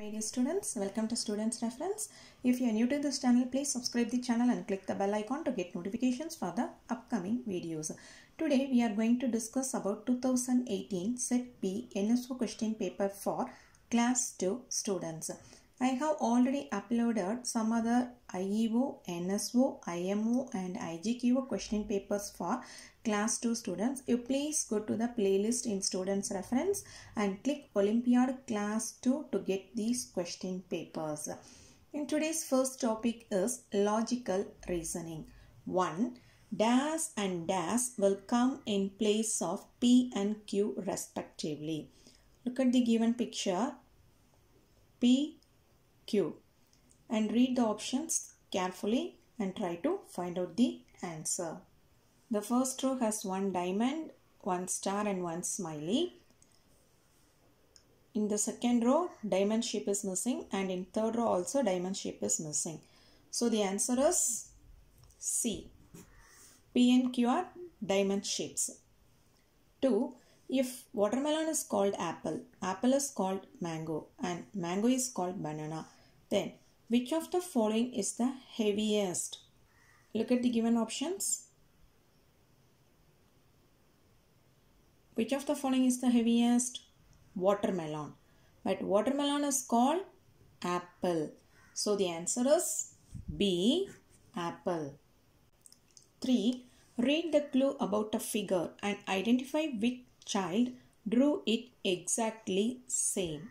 Hey dear students, welcome to Students Reference. If you are new to this channel, please subscribe the channel and click the bell icon to get notifications for the upcoming videos. Today we are going to discuss about 2018 Set B NSO question paper for Class 2 students. I have already uploaded some other IEO, NSO, IMO and IGQ question papers for Class 2 students. You please go to the playlist in Students Reference and click Olympiad Class 2 to get these question papers. And today's first topic is logical reasoning. 1. Dash and dash will come in place of P and Q respectively. Look at the given picture. P Q and read the options carefully and try to find out the answer. The first row has one diamond, one star and one smiley. In the second row, diamond shape is missing, and in third row also diamond shape is missing. So the answer is C. P and Q are diamond shapes. 2. If watermelon is called apple, apple is called mango and mango is called banana, then which of the following is the heaviest? Look at the given options. Which of the following is the heaviest? Watermelon. But watermelon is called apple. So the answer is B, apple. 3. Read the clue about a figure and identify which child drew it exactly same.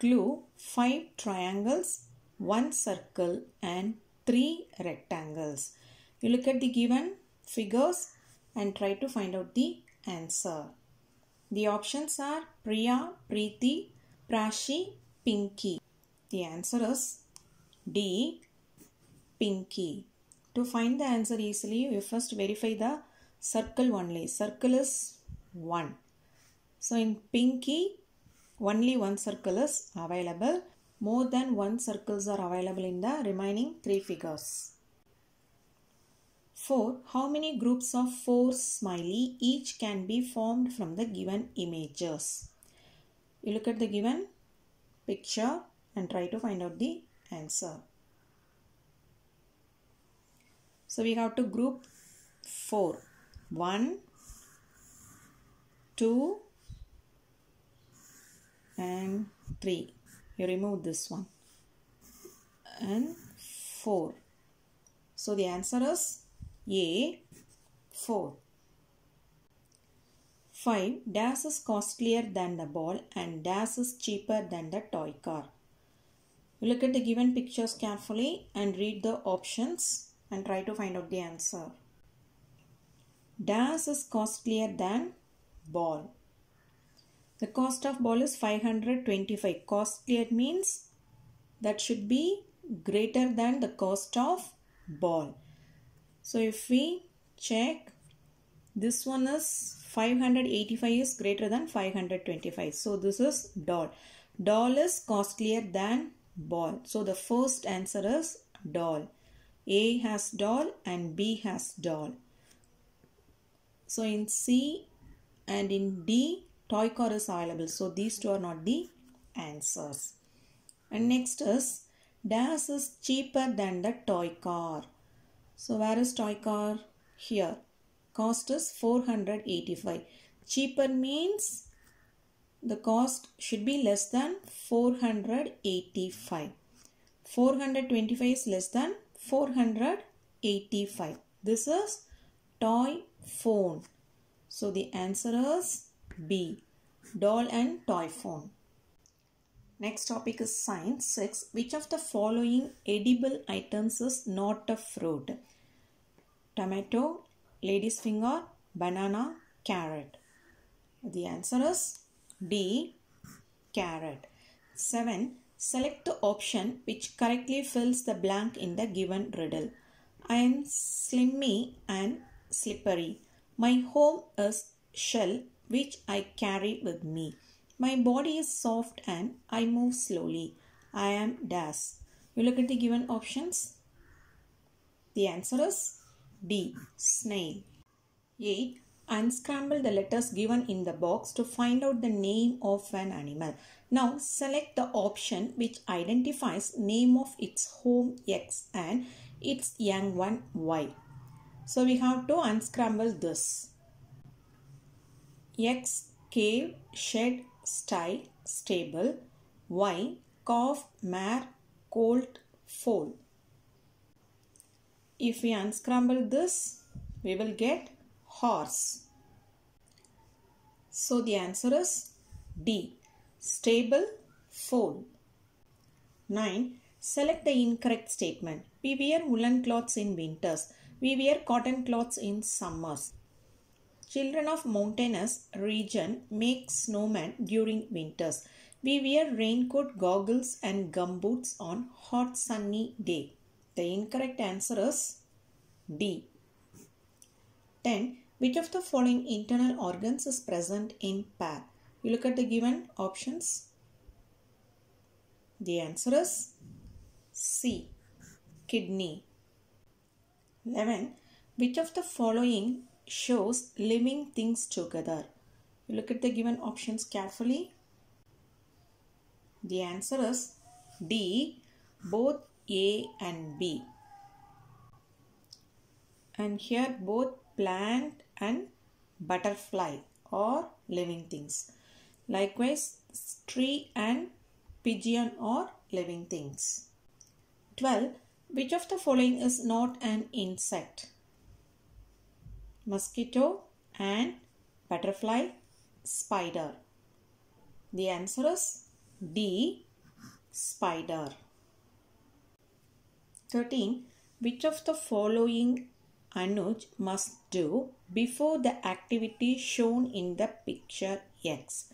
Clue: 5 triangles, 1 circle and 3 rectangles. You look at the given figures and try to find out the answer. The options are Priya, Preeti, Prashi, Pinky. The answer is D, Pinky. To find the answer easily, you first verify the circle only. Circle is 1. So in Pinky, only one circle is available. More than one circles are available in the remaining three figures. 4. How many groups of 4 smiley each can be formed from the given images? You look at the given picture and try to find out the answer. So we have to group 4. 1, 2 and 3. You remove this one. And 4. So the answer is A, 4. 5. Dash is costlier than the ball and dash is cheaper than the toy car. You look at the given pictures carefully and read the options and try to find out the answer. Dash is costlier than ball. The cost of ball is 525. Costlier means that should be greater than the cost of ball. So if we check, this one is 585 is greater than 525. So this is doll. Doll is costlier than ball. So the first answer is doll. A has doll and B has doll. So in C and in D, toy car is available. So these two are not the answers. And next is, dash is cheaper than the toy car. So where is toy car? Here. Cost is 485. Cheaper means the cost should be less than 485. 425 is less than 485. This is toy phone. So the answer is B, doll and toy phone. Next topic is science. 6. Which of the following edible items is not a fruit? Tomato, lady's finger, banana, carrot. The answer is D, carrot. 7. Select the option which correctly fills the blank in the given riddle. I am slimy and slippery. My home is shell which I carry with me. My body is soft and I move slowly. I am dash. You look at the given options. The answer is D, snail. 8. Unscramble the letters given in the box to find out the name of an animal. Now select the option which identifies name of its home X and its young one Y. So we have to unscramble this. X, cave, shed, sty, stable. Y, calf, mare, colt, foal. If we unscramble this, we will get horse. So the answer is D. Stable, foal. 9. Select the incorrect statement. We wear woolen clothes in winters. We wear cotton clothes in summers. Children of mountainous region make snowmen during winters. We wear raincoat, goggles and gumboots on hot sunny day. The incorrect answer is D. 10. Which of the following internal organs is present in pair? You look at the given options. The answer is C. Kidney. 11. Which of the following shows living things together? You look at the given options carefully. The answer is D. Both A and B. And here both plant and butterfly are living things. Likewise, tree and pigeon are living things. 12. Which of the following is not an insect? Mosquito, ant, butterfly, spider. The answer is D. Spider. 13. Which of the following Anuj must do before the activity shown in the picture X?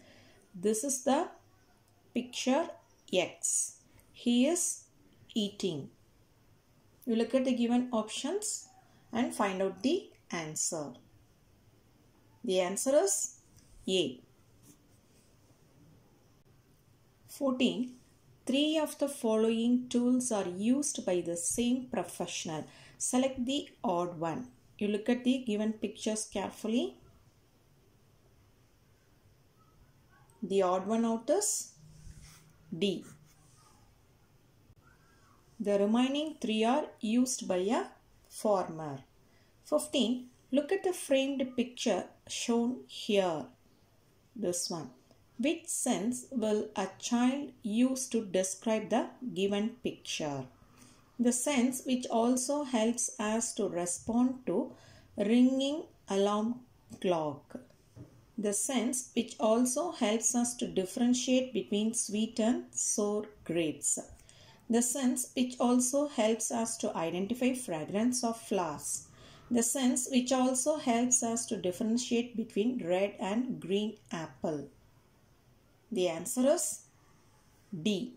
This is the picture X. He is eating. You look at the given options and find out the answer. The answer is A. 14. Three of the following tools are used by the same professional. Select the odd one. You look at the given pictures carefully. The odd one out is D. The remaining three are used by a farmer. 15. Look at the framed picture shown here. This one. Which sense will a child use to describe the given picture? The sense which also helps us to respond to ringing alarm clock. The sense which also helps us to differentiate between sweet and sour grapes. The sense which also helps us to identify fragrance of flowers. The sense which also helps us to differentiate between red and green apple. The answer is D.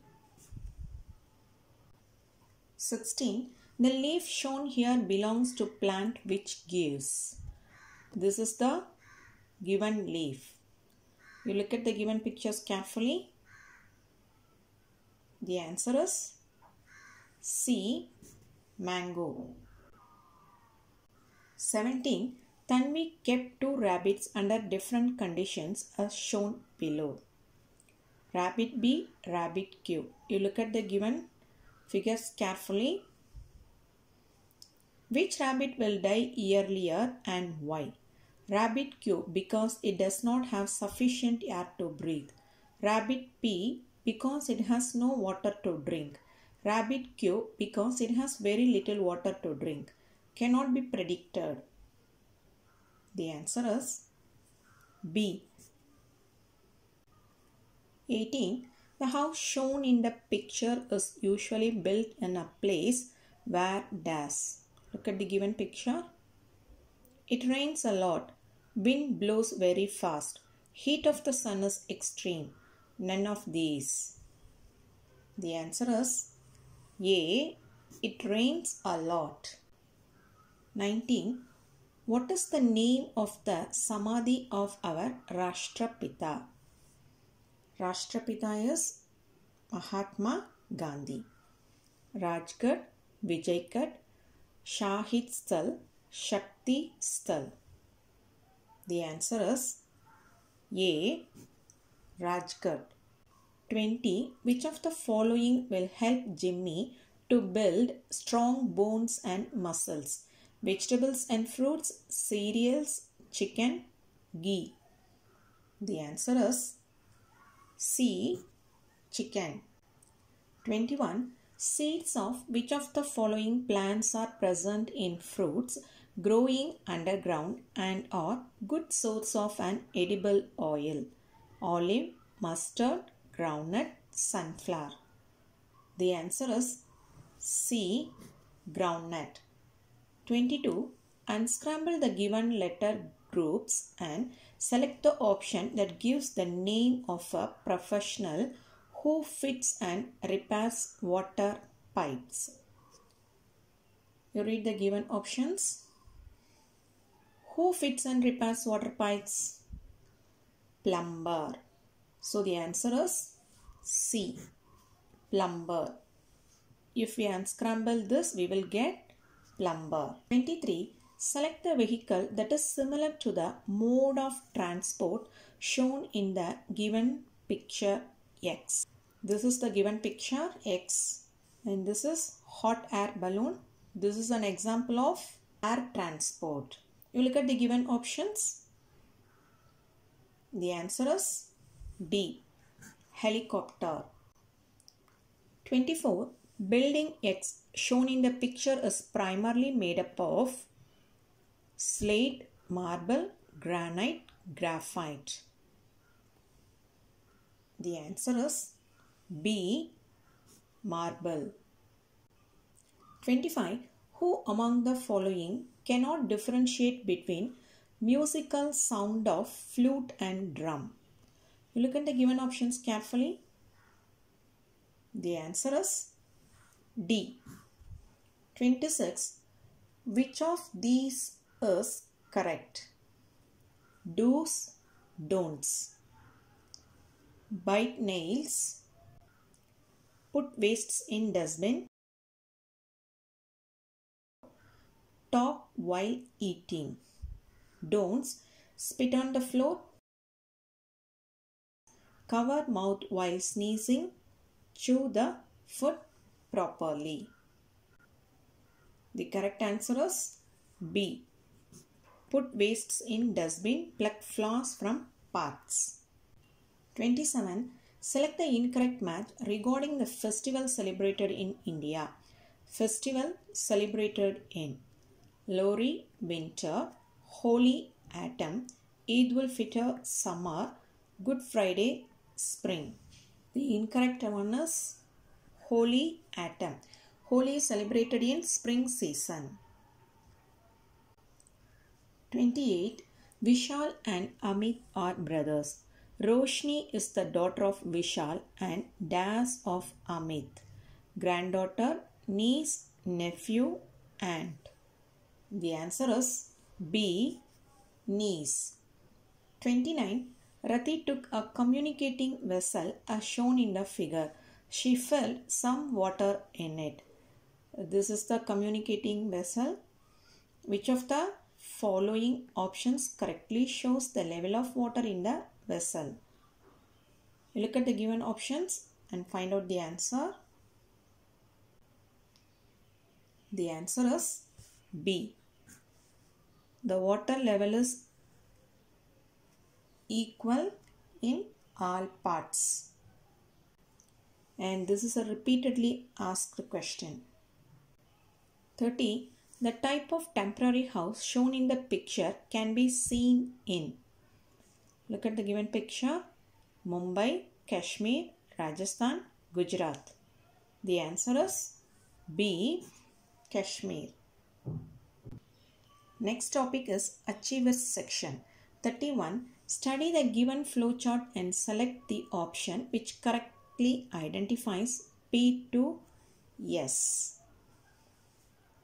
16. The leaf shown here belongs to plant which gives. This is the given leaf. You look at the given pictures carefully. The answer is C. Mango. 17. Tanvi kept two rabbits under different conditions as shown below. Rabbit B, rabbit Q. You look at the given figures carefully. Which rabbit will die earlier and why? Rabbit Q, because it does not have sufficient air to breathe. Rabbit P, because it has no water to drink. Rabbit Q, because it has very little water to drink. Cannot be predicted. The answer is B. 18. The house shown in the picture is usually built in a place where dash. Look at the given picture. It rains a lot. Wind blows very fast. Heat of the sun is extreme. None of these. The answer is A. It rains a lot. 19. What is the name of the Samadhi of our Rashtrapita? Rashtrapita is Mahatma Gandhi. Rajgat, Vijaygat, Shahidsthal, Shakti Stal. The answer is A. Rajgat. 20. Which of the following will help Jimmy to build strong bones and muscles? Vegetables and fruits, cereals, chicken, ghee. The answer is C, chicken. 21. Seeds of which of the following plants are present in fruits, growing underground and are good source of an edible oil? Olive, mustard, groundnut, sunflower. The answer is C, groundnut. 22. Unscramble the given letter groups and select the option that gives the name of a professional who fits and repairs water pipes. You read the given options. Who fits and repairs water pipes? Plumber. So the answer is C, plumber. If we unscramble this, we will get plumber. 23. Select the vehicle that is similar to the mode of transport shown in the given picture X. This is the given picture X, and this is hot air balloon. This is an example of air transport. You look at the given options. The answer is D, helicopter. 24. Building X shown in the picture is primarily made up of slate, marble, granite, graphite. The answer is B, marble. 25. Who among the following cannot differentiate between musical sound of flute and drum? You look at the given options carefully. The answer is D. 26. Which of these is correct? Do's, don'ts. Bite nails, put wastes in dustbin, talk while eating. Don'ts, spit on the floor, cover mouth while sneezing, chew the food properly. The correct answer is B, put wastes in dustbin, pluck flowers from paths. 27. Select the incorrect match regarding the festival celebrated in India. Festival celebrated in Lohri, winter, Holi, autumn, Eid ul Fitr, summer, Good Friday, spring. The incorrect one is Holi, autumn. Holi is celebrated in spring season. 28. Vishal and Amit are brothers. Roshni is the daughter of Vishal and Das of Amit. Granddaughter, niece, nephew, aunt. The answer is B, niece. 29. Rati took a communicating vessel as shown in the figure. She filled some water in it. This is the communicating vessel. Which of the following options correctly shows the level of water in the vessel? You look at the given options and find out the answer. The answer is B. The water level is equal in all parts. And this is a repeatedly asked question. 30. The type of temporary house shown in the picture can be seen in. Look at the given picture. Mumbai, Kashmir, Rajasthan, Gujarat. The answer is B, Kashmir. Next topic is Achievers section. 31. Study the given flowchart and select the option which correctly identifies P to S.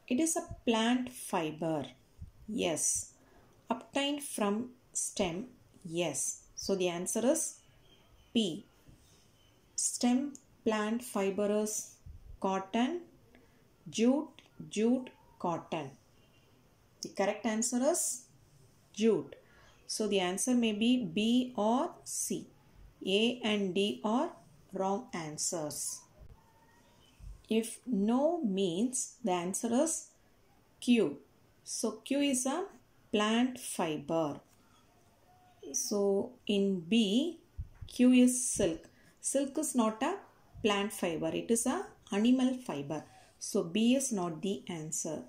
It is a plant fiber. Yes. Obtained from stem. Yes. So the answer is P. Stem plant fiber is cotton, jute, jute, cotton. The correct answer is jute. So the answer may be B or C. A and D are wrong answers. If no means, the answer is Q. So Q is a plant fiber. So in B, Q is silk. Silk is not a plant fiber. It is a animal fiber. So B is not the answer.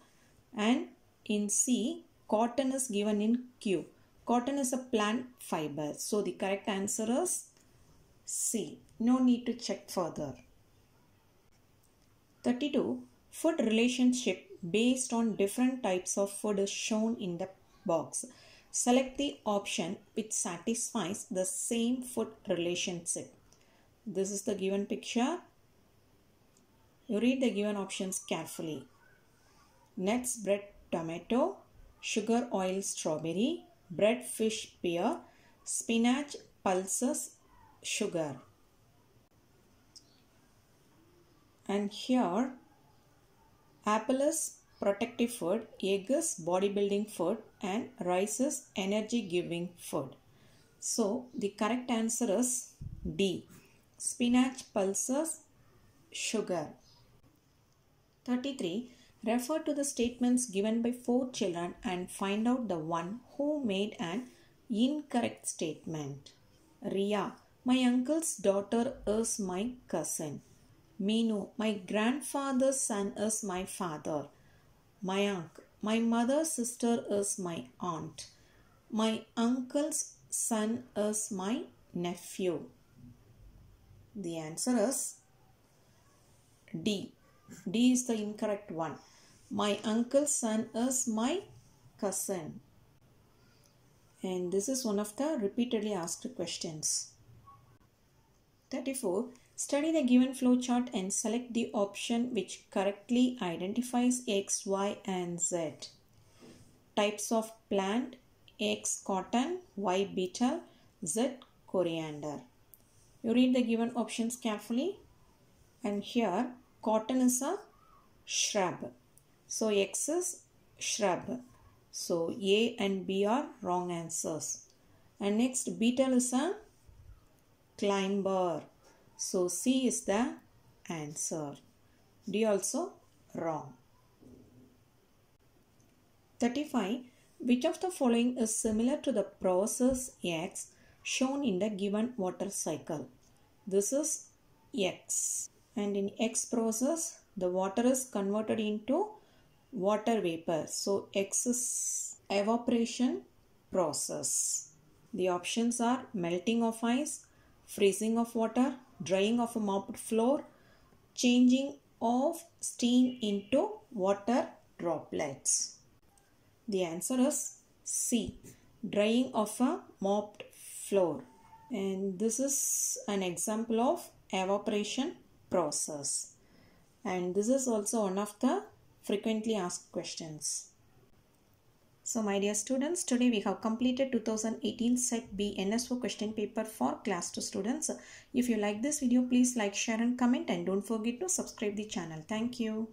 And in C, cotton is given in Q. Cotton is a plant fiber. So the correct answer is C. No need to check further. 32. Food relationship based on different types of food is shown in the box. Select the option which satisfies the same food relationship. This is the given picture. You read the given options carefully. Nuts, bread, tomato, sugar, oil, strawberry, bread, fish, pear, spinach, pulses, sugar. And here, apple is protective food, egg is bodybuilding food, and rice is energy giving food. So the correct answer is D. Spinach, pulses, sugar. 33. Refer to the statements given by 4 children and find out the one who made an incorrect statement. Ria, my uncle's daughter is my cousin. Meenu, my grandfather's son is my father. Mayank, my mother's sister is my aunt. My uncle's son is my nephew. The answer is D. D is the incorrect one. My uncle's son is my cousin. And this is one of the repeatedly asked questions. 34. Study the given flowchart and select the option which correctly identifies X, Y and Z. Types of plant: X cotton, Y beetle, Z coriander. You read the given options carefully. And here cotton is a shrub. So X is shrub. So A and B are wrong answers. And next, beetle is a climber. So C is the answer. D also wrong. 35. Which of the following is similar to the process X shown in the given water cycle? This is X. And in X process, the water is converted into water vapor. So X is evaporation process. The options are melting of ice, freezing of water, drying of a mopped floor, changing of steam into water droplets. The answer is C. Drying of a mopped floor. And this is an example of evaporation process. And this is also one of the frequently asked questions. So my dear students, today we have completed 2018 Set B NSO question paper for class 2 students. If you like this video, please like, share and comment, and don't forget to subscribe the channel. Thank you.